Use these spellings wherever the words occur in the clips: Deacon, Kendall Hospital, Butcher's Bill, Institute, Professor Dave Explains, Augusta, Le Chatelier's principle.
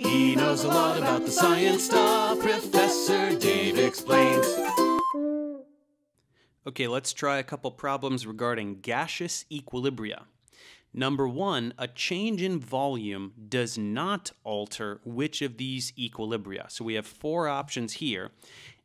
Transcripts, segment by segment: He knows a lot about the science stuff. Professor Dave Explains. Okay, let's try a couple problems regarding gaseous equilibria. Number one, a change in volume does not alter which of these equilibria. So we have four options here,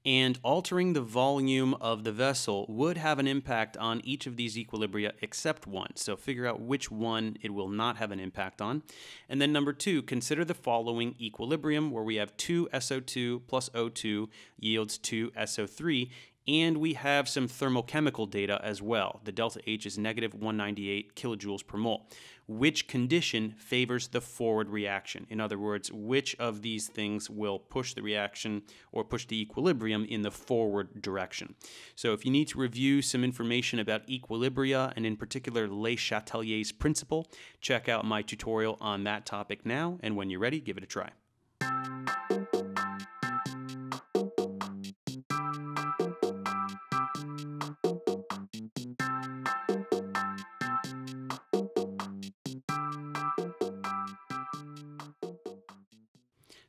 and altering the volume of the vessel would have an impact on each of these equilibria except one. So figure out which one it will not have an impact on. And then number two, consider the following equilibrium where we have 2SO2 plus O2 yields 2SO3. And we have some thermochemical data as well. The delta H is negative 198 kilojoules per mole. Which condition favors the forward reaction? In other words, which of these things will push the reaction or push the equilibrium in the forward direction? So if you need to review some information about equilibria and in particular Le Chatelier's principle, check out my tutorial on that topic now, and when you're ready, give it a try.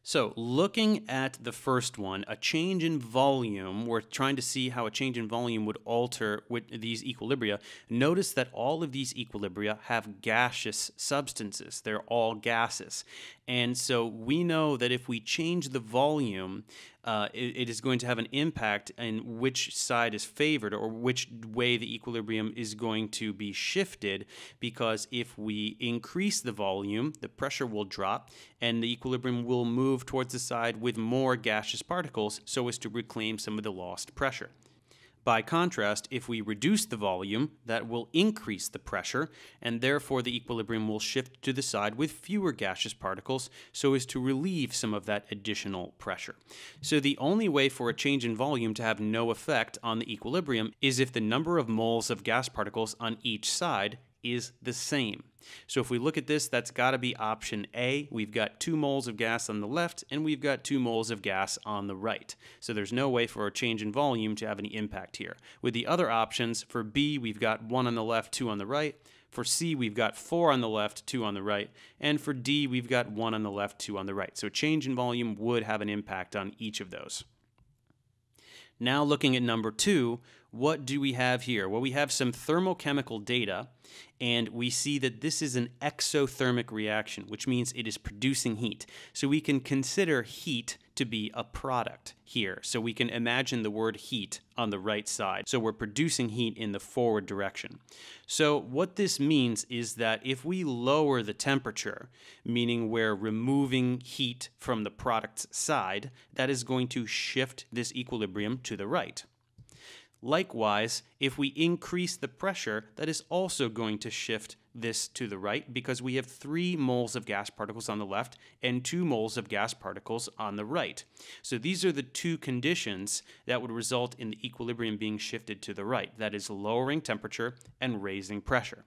So looking at the first one, a change in volume, we're trying to see how a change in volume would alter with these equilibria. Notice that all of these equilibria have gaseous substances. They're all gases. And so we know that if we change the volume, it is going to have an impact in which side is favored or which way the equilibrium is going to be shifted, because if we increase the volume, the pressure will drop and the equilibrium will move towards the side with more gaseous particles so as to reclaim some of the lost pressure. By contrast, if we reduce the volume, that will increase the pressure, and therefore the equilibrium will shift to the side with fewer gaseous particles so as to relieve some of that additional pressure. So the only way for a change in volume to have no effect on the equilibrium is if the number of moles of gas particles on each side is the same. So if we look at this, that's got to be option A. We've got 2 moles of gas on the left, and we've got 2 moles of gas on the right. So there's no way for a change in volume to have any impact here. With the other options, for B, we've got 1 on the left, 2 on the right. For C, we've got 4 on the left, 2 on the right. And for D, we've got 1 on the left, 2 on the right. So a change in volume would have an impact on each of those. Now looking at number two, what do we have here? Well, we have some thermochemical data, and we see that this is an exothermic reaction, which means it is producing heat. So we can consider heat to be a product here. So we can imagine the word heat on the right side. So we're producing heat in the forward direction. So what this means is that if we lower the temperature, meaning we're removing heat from the product's side, that is going to shift this equilibrium to the right. Likewise, if we increase the pressure, that is also going to shift this to the right, because we have 3 moles of gas particles on the left and 2 moles of gas particles on the right. So these are the two conditions that would result in the equilibrium being shifted to the right. That is lowering temperature and raising pressure.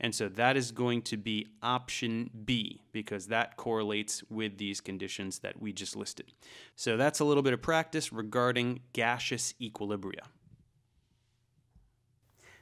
And so that is going to be option B, because that correlates with these conditions that we just listed. So that's a little bit of practice regarding gaseous equilibria.